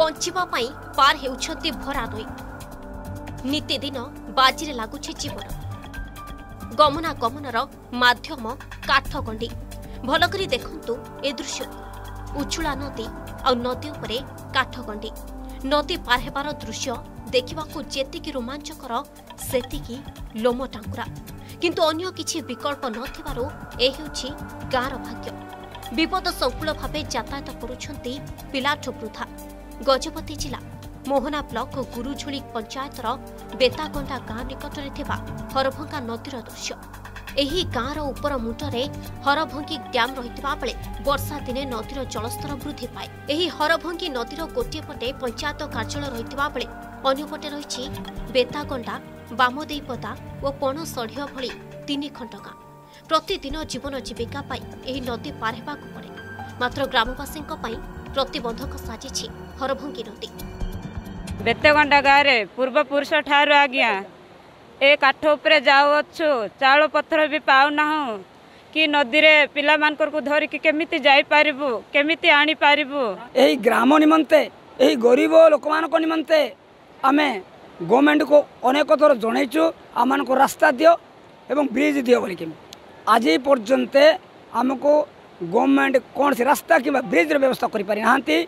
बंचवा पार होती भरा दुई नीतिदिन बाजी लगुच जीवन गमनागमन मध्यम काठगंडी भलकर देखु ए दृश्य उछुला नदी आ नदी उपर काठगंडी नदी पार होबार दृश्य देखा जेतिकी रोमांचकर सेतिकी लोम टांगुरा किंतु अन्य किसी विकल्प न गाँर भाग्य विपद संकुल भाव यातायात करुछंती पिलाठो वृद्धा गजपति जिला मोहना ब्लॉक गुरुझुली पंचायतर बेतागंडा गाँ निकटने थिबा हरभंगा नदीर दृश्य एही गाँर उपर मुंटरे हरभंगी डैम रहितबा बेले वर्षा दिने नदीर जलस्तर वृद्धि पाए। एही हरभंगी नदीर गोटे पटे पंचायत कार्यालय रहितबा बेले अन्यपटे रही बेतागंडा बामदेईपदा और पणसढ़िया भली तीन खंड गाँ प्रतिदिन जीवन जीविका एही नदी पार होबाकु पड़े मात्र ग्रामवासी प्रतिबंधक साजिछि हरभंगी नदी बेतागंडा गाँव पूर्व पुरुष ठार आज्ञा ए काठ उपरे जाऊछु चाउल पत्थर भी पाऊना कि नदी रे पिला मानकर को धरिकी केमिति जाई पारिबु केमिति आनी पारिबु एही ग्राम निमंते एही गरीब लोक मानक निमंते आमे गवर्नमेंट को अनेक थर जनईचु आमान को रास्ता दियो एवं ब्रिज दियो बोली आज पर्यंत आमको गवर्नमेंट कौन से रास्ता कि ब्रिज रे व्यवस्था करि पारि नांती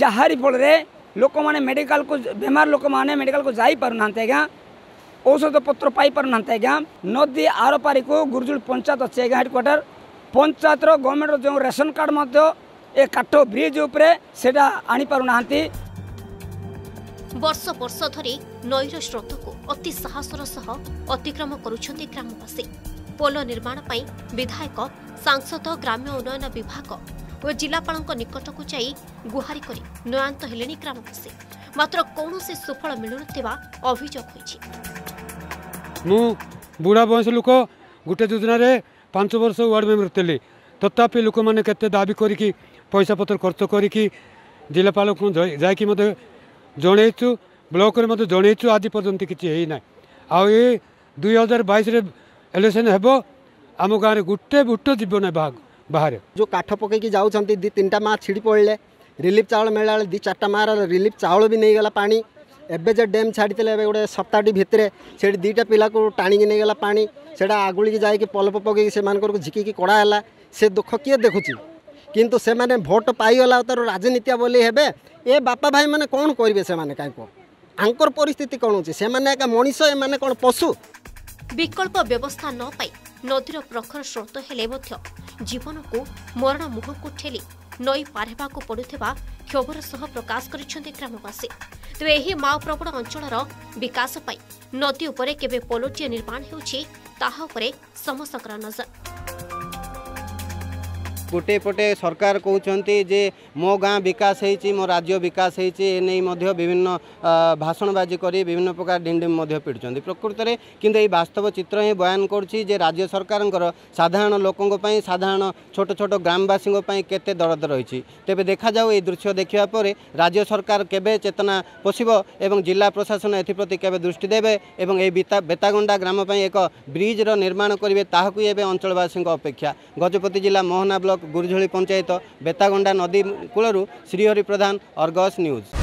जहारी फल रे लोक माने मेडिकल को बीमार लोक माने मेडिकल को जाई पारु नांते आज्ञा औषध पत्र पाई पार ना आज्ञा नदी आर पारी को गुरुजुल पंचायत अच्छे आज्ञा हेडक्वार्टर पंचायत गवर्नमेंट जो रेशन कार्ड ए काठ ब्रिज उपरे सेटा आनी पारु नांती वर्ष वर्ष धरी नईर स्रोत को अति साहसर सह अतिक्रम करुछंती ग्रामवासी पोल निर्माण पाई विधायक सांसद ग्राम्य उन्नयन विभाग और जिलापाल निकट को जाई गुहारि करी नयांत हेलेनी ग्रामवासी मात्र कौन से सुफल मिलुनथिबा अभियोग होइछि मु बुढ़ा बयस लोक गोटे योजना रे 5 वर्ष वार्ड मेम्बर थी तथापि लोक मैंने के दाबी करी पैसा पतर खर्च करी जिलापाल को जाकि मत जनईचु ब्लॉक रे मत जनईचु आज पर्यंत किसी होना आ 2022 इलेक्शन हेब आम गाँव में गोटे बुट जीवन बाहर जो काठ पकईकि जाऊँगी दी 3टा माँ छिड़ी पड़े रिलीफ चाउल मिला दी 4टा माँ रिलीफ चाउल भी नहीं गला पानी एबे जे डैम छाड़ते गोटे सप्ताहटी भितर से 2टा पिला को टाणिकी नहीं गला पानी से आगुल जाकि पलप पकईकि से झिकिकी कड़ाला से दुख किए देखुची किंतु से मैंने भोट पाईगला तार राजनीतिया बोली हेबे ए बापा भाई मैंने कौन करेंगे से मैंने कहीं आंकर परिस्थिति कौन होची से मैंने एक मनीष ए मैंने कौन पशु विकल्प व्यवस्था न पाई नदीर प्रखर स्रोत हेले जीवन को मरण मुह को ठेली नई पार होबाकु पड़ुथिबा खबर सह प्रकाश करिसेंते ग्रामवासी तेबे एही माओ प्रबण अंचलर विकास पाई नदी उपरे केबे पोलोटिया निर्माण हेउछि ताहा उपरे समसकर नजर गोटे पटे सरकार कहते जे मो गाँ विकास होती मो राज्य विकास होती विभिन्न भाषणबाजी करी विभिन्न प्रकार डिंडिम पिटुच्चंदी प्रकृत में किंतु ये वास्तव चित्र ही बयान करुच्ची जे राज्य सरकार साधारण लोकों पर साधारण छोट छोट ग्रामवासी केते दरद रही तेबे देखा जाऊ ये दृश्य देखा पर राज्य सरकार केबे चेतना पोषिब एवं जिला प्रशासन एप्रति केबे दृष्टि देवे एवं ये बेतागंडा ग्राम पर एक ब्रिजर निर्माण करेंगे ताकू एवं अंचलवासी अपेक्षा गजपति जिला मोहना ब्लॉक गुरुझुली पंचायत बेतागंडा नदी कूलू श्रीहरि प्रधान आर्गस न्यूज।